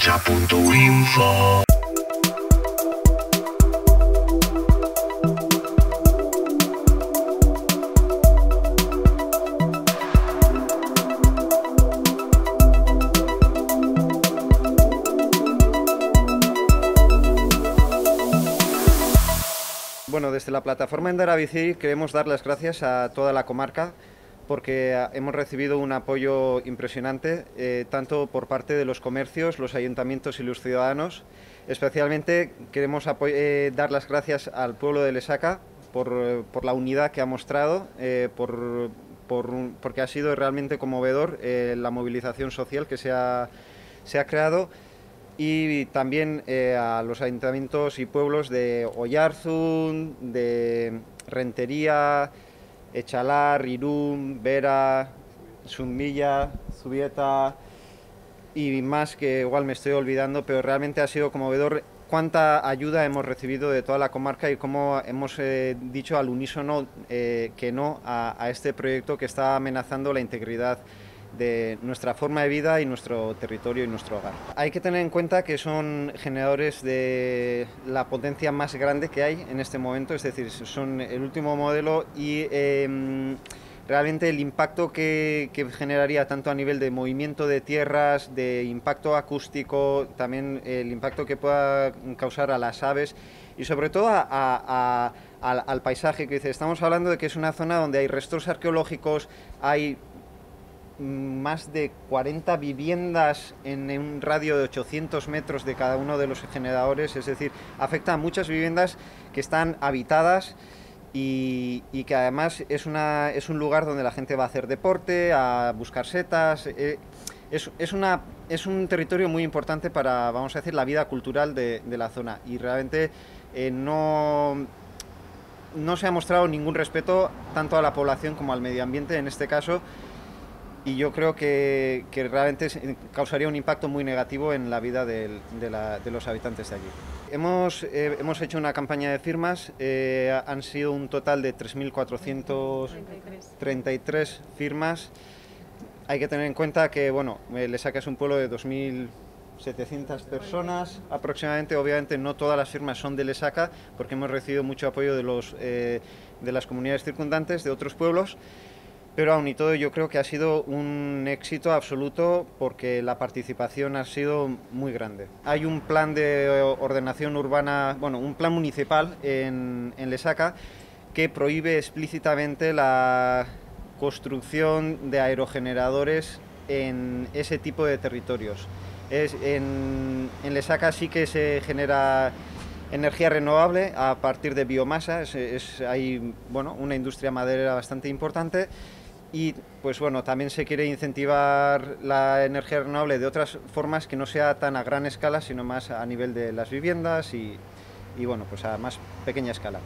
Rocha.info. Bueno, desde la plataforma Endara Bizirik queremos dar las gracias a toda la comarca porque hemos recibido un apoyo impresionante, tanto por parte de los comercios, los ayuntamientos y los ciudadanos. Especialmente queremos dar las gracias al pueblo de Lesaca por la unidad que ha mostrado, porque ha sido realmente conmovedor la movilización social que se ha creado. Y también a los ayuntamientos y pueblos de Oyarzun, de Rentería, Echalar, Irún, Vera, Zumilla, Zubieta y más que igual me estoy olvidando, pero realmente ha sido conmovedor cuánta ayuda hemos recibido de toda la comarca y cómo hemos dicho al unísono que no a este proyecto que está amenazando la integridad de nuestra forma de vida y nuestro territorio y nuestro hogar. Hay que tener en cuenta que son generadores de la potencia más grande que hay en este momento, es decir, son el último modelo y realmente el impacto que generaría tanto a nivel de movimiento de tierras, de impacto acústico, también el impacto que pueda causar a las aves y sobre todo al paisaje. Que dice, estamos hablando de que es una zona donde hay restos arqueológicos, hay más de 40 viviendas en un radio de 800 metros de cada uno de los generadores, es decir, afecta a muchas viviendas que están habitadas y que además es un lugar donde la gente va a hacer deporte, a buscar setas. Es un territorio muy importante para, vamos a decir, la vida cultural de la zona y realmente no se ha mostrado ningún respeto tanto a la población como al medio ambiente en este caso. Y yo creo que realmente causaría un impacto muy negativo en la vida de los habitantes de allí. Hemos hecho una campaña de firmas, han sido un total de 3.433 firmas. Hay que tener en cuenta que bueno, Lesaca es un pueblo de 2.700 personas aproximadamente. Obviamente no todas las firmas son de Lesaca porque hemos recibido mucho apoyo de las comunidades circundantes, de otros pueblos. Pero aún y todo yo creo que ha sido un éxito absoluto porque la participación ha sido muy grande. Hay un plan de ordenación urbana, bueno, un plan municipal en Lesaca que prohíbe explícitamente la construcción de aerogeneradores en ese tipo de territorios. En Lesaca sí que se genera energía renovable a partir de biomasa, hay bueno, una industria maderera bastante importante. Y pues bueno, también se quiere incentivar la energía renovable de otras formas que no sea tan a gran escala, sino más a nivel de las viviendas y bueno, pues a más pequeña escala.